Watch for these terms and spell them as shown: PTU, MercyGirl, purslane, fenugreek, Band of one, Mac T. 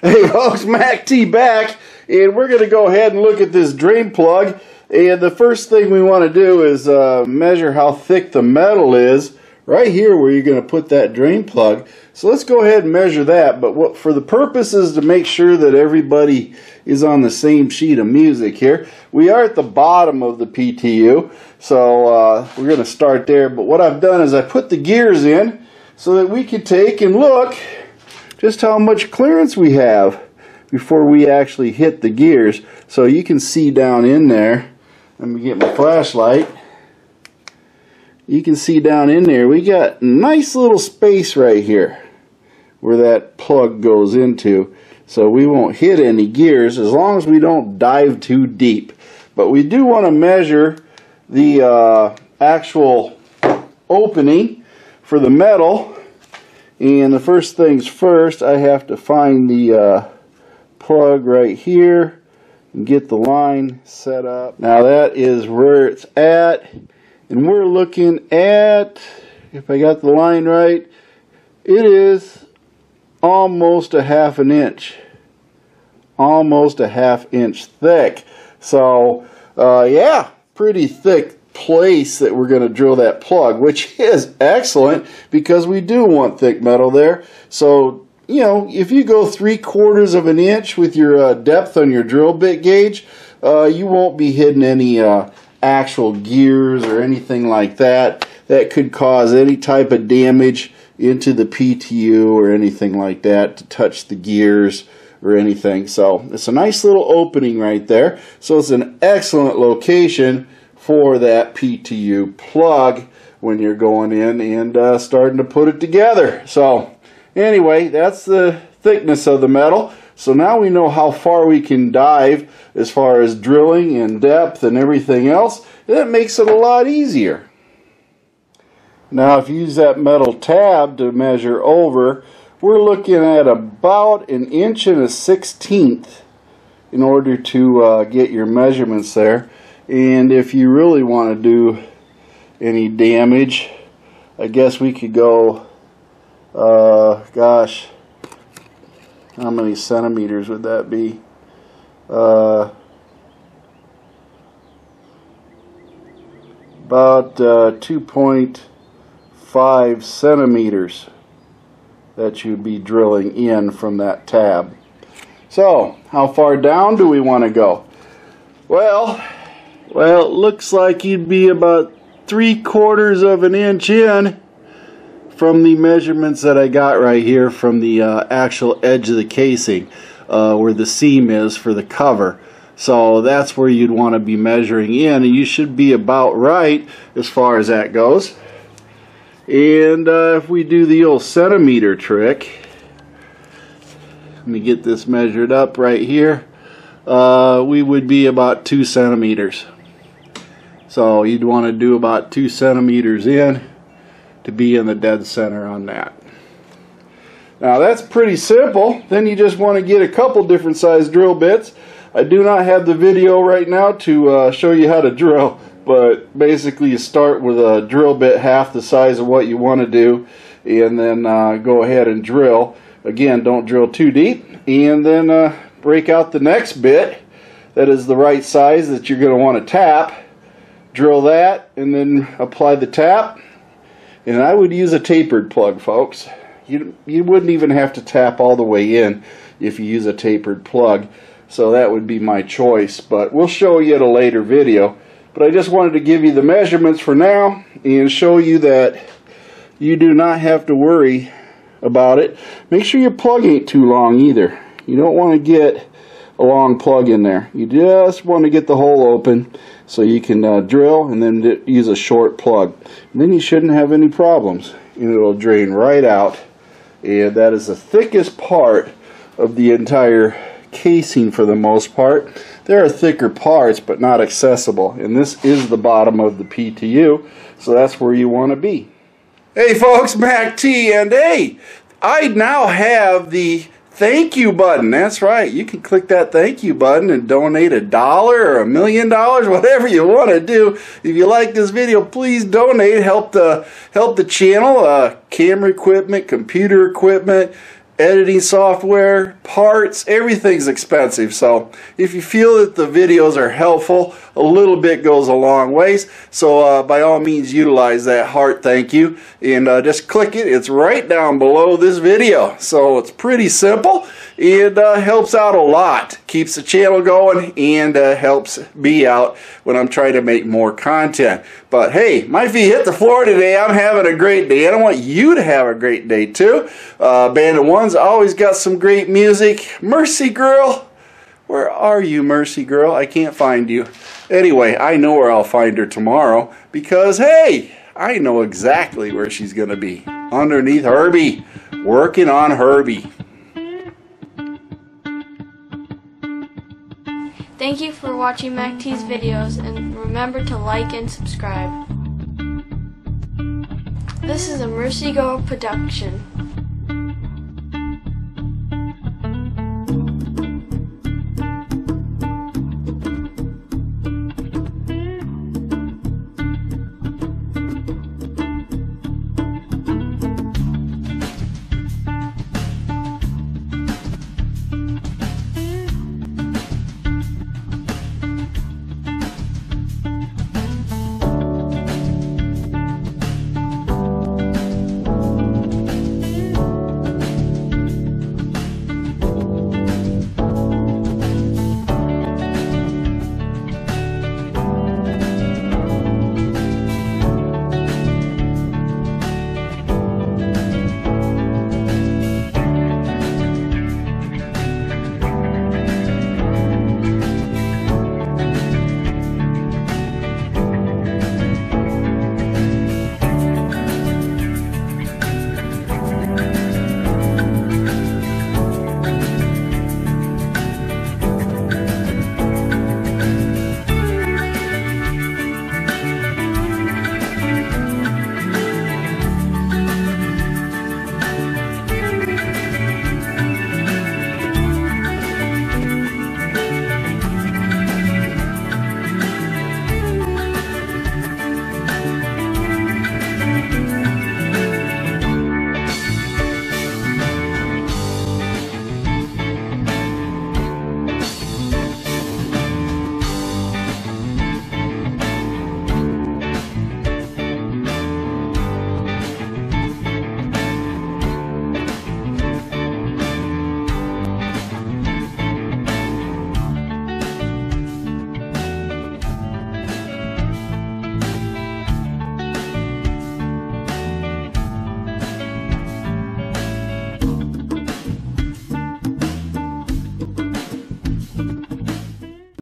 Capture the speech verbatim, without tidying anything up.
Hey folks, Mac T back, and we're going to go ahead and look at this drain plug. And the first thing we want to do is uh, measure how thick the metal is right here where you're going to put that drain plug. So let's go ahead and measure that, but what, for the purposes to make sure that everybody is on the same sheet of music here, we are at the bottom of the P T U, so uh, we're going to start there. But what I've done is I put the gears in so that we can take and look just how much clearance we have before we actually hit the gears. So you can see down in there, let me get my flashlight, you can see down in there we got nice little space right here where that plug goes into, so we won't hit any gears as long as we don't dive too deep. But we do want to measure the uh, actual opening for the metal. And the first things first, I have to find the uh, plug right here and get the line set up. Now that is where it's at, and we're looking at, if I got the line right, it is almost a half an inch, almost a half inch thick. So uh, yeah, pretty thick place that we're going to drill that plug, which is excellent because we do want thick metal there. So, you know, if you go three quarters of an inch with your uh, depth on your drill bit gauge, uh, you won't be hitting any uh, actual gears or anything like that that could cause any type of damage into the P T U or anything like that, to touch the gears or anything. So it's a nice little opening right there, so it's an excellent location for that P T U plug when you're going in and uh, starting to put it together. So anyway, that's the thickness of the metal. So now we know how far we can dive as far as drilling and depth and everything else, and that makes it a lot easier. Now if you use that metal tab to measure over, we're looking at about an inch and a sixteenth in order to uh, get your measurements there. And if you really want to do any damage, I guess we could go, uh, gosh, how many centimeters would that be? Uh, about uh, two point five centimeters that you'd be drilling in from that tab. So, how far down do we want to go? Well... Well, it looks like you'd be about three quarters of an inch in from the measurements that I got right here from the uh, actual edge of the casing, uh, where the seam is for the cover. So that's where you'd want to be measuring in, and you should be about right as far as that goes. And uh, if we do the old centimeter trick, let me get this measured up right here, uh, we would be about two centimeters. So you'd want to do about two centimeters in to be in the dead center on that. Now that's pretty simple. Then you just want to get a couple different size drill bits. I do not have the video right now to uh, show you how to drill, but basically you start with a drill bit half the size of what you want to do, and then uh, go ahead and drill. Again, don't drill too deep, and then uh, break out the next bit that is the right size that you're going to want to tap, drill that, and then apply the tap. And I would use a tapered plug, folks. You, you wouldn't even have to tap all the way in if you use a tapered plug, so that would be my choice, but we'll show you at a later video. But I just wanted to give you the measurements for now and show you that you do not have to worry about it. Make sure your plug ain't too long either. You don't want to get a long plug in there. You just want to get the hole open so you can uh, drill and then use a short plug. And then you shouldn't have any problems. And it'll drain right out. And that is the thickest part of the entire casing for the most part. There are thicker parts, but not accessible. And this is the bottom of the P T U, so that's where you want to be. Hey folks, Mac T, and hey, I now have the thank you button. That's right, you can click that thank you button and donate a dollar or a million dollars, whatever you want to do. If you like this video, please donate, help the help the channel. Uh, camera equipment, computer equipment, editing software, parts, everything's expensive. So if you feel that the videos are helpful, a little bit goes a long ways. So uh, by all means, utilize that heart thank you, and uh, just click it. It's right down below this video. So it's pretty simple, and uh, helps out a lot. Keeps the channel going, and uh, helps me out when I'm trying to make more content. But hey, my feet hit the floor today. I'm having a great day, and I want you to have a great day too. Uh, Band of One always got some great music. MercyGirl, where are you, MercyGirl? I can't find you. Anyway, I know where I'll find her tomorrow, because hey, I know exactly where she's gonna be. Underneath Herbie, working on Herbie. Thank you for watching MacT's videos, and remember to like and subscribe. This is a MercyGirl production.